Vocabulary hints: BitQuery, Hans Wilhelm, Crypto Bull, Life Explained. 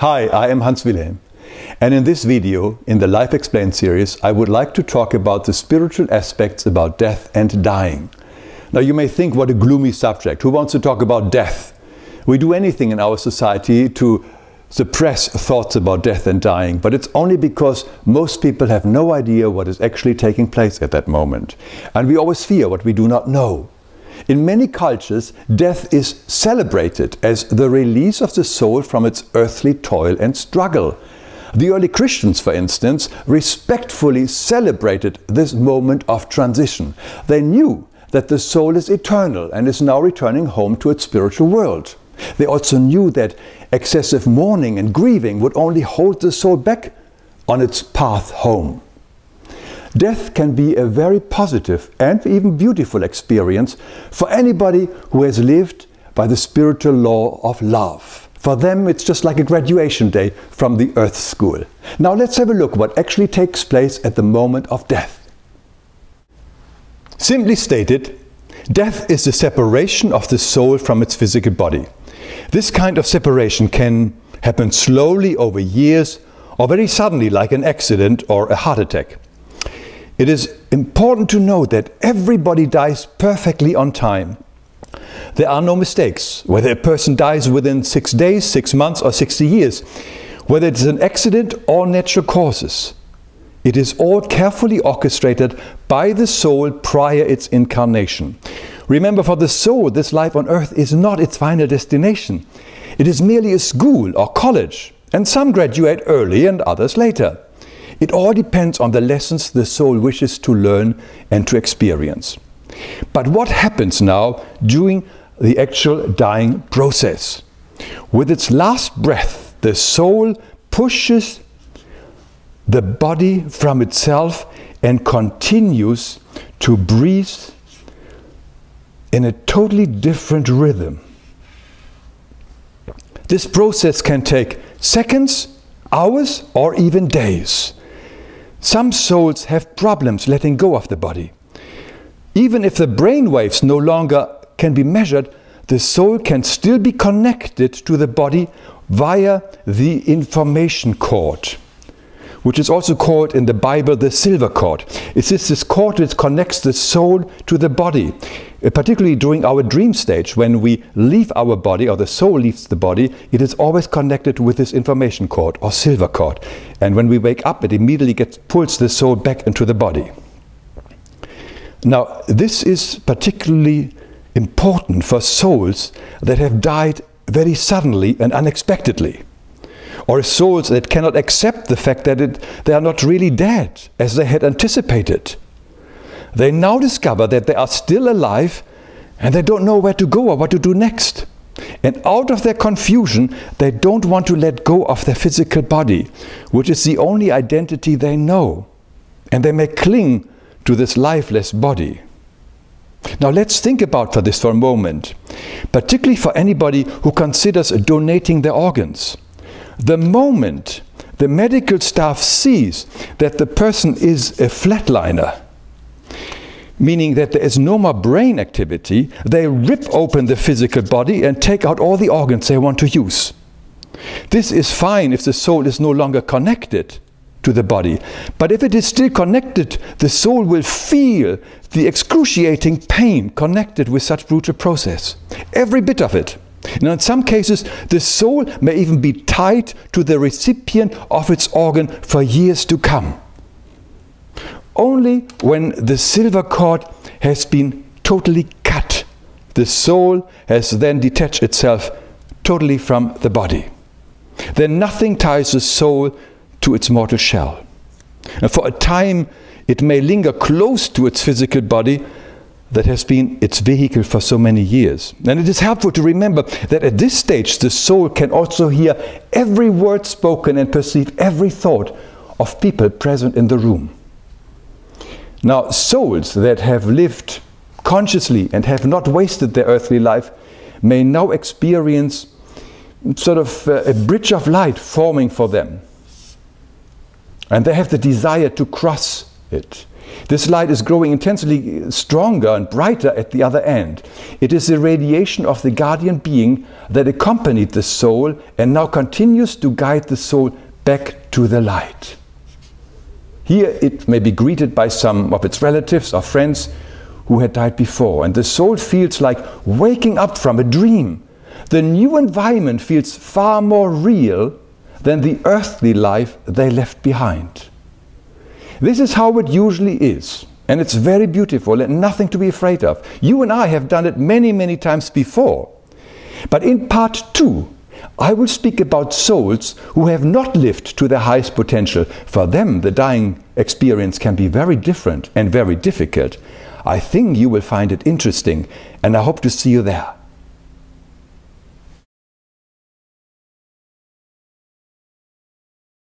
Hi, I am Hans Wilhelm, and in this video in the Life Explained series I would like to talk about the spiritual aspects about death and dying. Now you may think, what a gloomy subject, who wants to talk about death? We do anything in our society to suppress thoughts about death and dying, but it's only because most people have no idea what is actually taking place at that moment, and we always fear what we do not know. In many cultures, death is celebrated as the release of the soul from its earthly toil and struggle. The early Christians, for instance, respectfully celebrated this moment of transition. They knew that the soul is eternal and is now returning home to its spiritual world. They also knew that excessive mourning and grieving would only hold the soul back on its path home. Death can be a very positive and even beautiful experience for anybody who has lived by the spiritual law of love. For them, it's just like a graduation day from the Earth School. Now let's have a look what actually takes place at the moment of death. Simply stated, death is the separation of the soul from its physical body. This kind of separation can happen slowly over years or very suddenly, like an accident or a heart attack. It is important to note that everybody dies perfectly on time. There are no mistakes, whether a person dies within 6 days, 6 months or 60 years, whether it is an accident or natural causes. It is all carefully orchestrated by the soul prior its incarnation. Remember, for the soul, this life on earth is not its final destination. It is merely a school or college, and some graduate early and others later. It all depends on the lessons the soul wishes to learn and to experience. But what happens now during the actual dying process? With its last breath, the soul pushes the body from itself and continues to breathe in a totally different rhythm. This process can take seconds, hours, or even days. Some souls have problems letting go of the body. Even if the brain waves no longer can be measured, the soul can still be connected to the body via the information cord, which is also called in the Bible the silver cord. It is this cord which connects the soul to the body. Particularly during our dream stage, when we leave our body or the soul leaves the body, it is always connected with this information cord or silver cord. And when we wake up, it immediately pulls the soul back into the body. Now, this is particularly important for souls that have died very suddenly and unexpectedly, or souls that cannot accept the fact that they are not really dead as they had anticipated. They now discover that they are still alive and they don't know where to go or what to do next. And out of their confusion, they don't want to let go of their physical body, which is the only identity they know. And they may cling to this lifeless body. Now let's think about this for a moment, particularly for anybody who considers donating their organs. The moment the medical staff sees that the person is a flatliner, meaning that there is no more brain activity, they rip open the physical body and take out all the organs they want to use. This is fine if the soul is no longer connected to the body, but if it is still connected, the soul will feel the excruciating pain connected with such brutal process, every bit of it. Now, in some cases, the soul may even be tied to the recipient of its organ for years to come. Only when the silver cord has been totally cut, the soul has then detached itself totally from the body. Then nothing ties the soul to its mortal shell. And for a time, it may linger close to its physical body that has been its vehicle for so many years. And it is helpful to remember that at this stage, the soul can also hear every word spoken and perceive every thought of people present in the room. Now, souls that have lived consciously and have not wasted their earthly life may now experience sort of a bridge of light forming for them. And they have the desire to cross it. This light is growing intensely stronger and brighter at the other end. It is the radiation of the guardian being that accompanied the soul and now continues to guide the soul back to the light. Here it may be greeted by some of its relatives or friends who had died before, and the soul feels like waking up from a dream. The new environment feels far more real than the earthly life they left behind. This is how it usually is, and it's very beautiful and nothing to be afraid of. You and I have done it many, many times before. But in part two, I will speak about souls who have not lived to their highest potential. For them, the dying experience can be very different and very difficult. I think you will find it interesting, and I hope to see you there.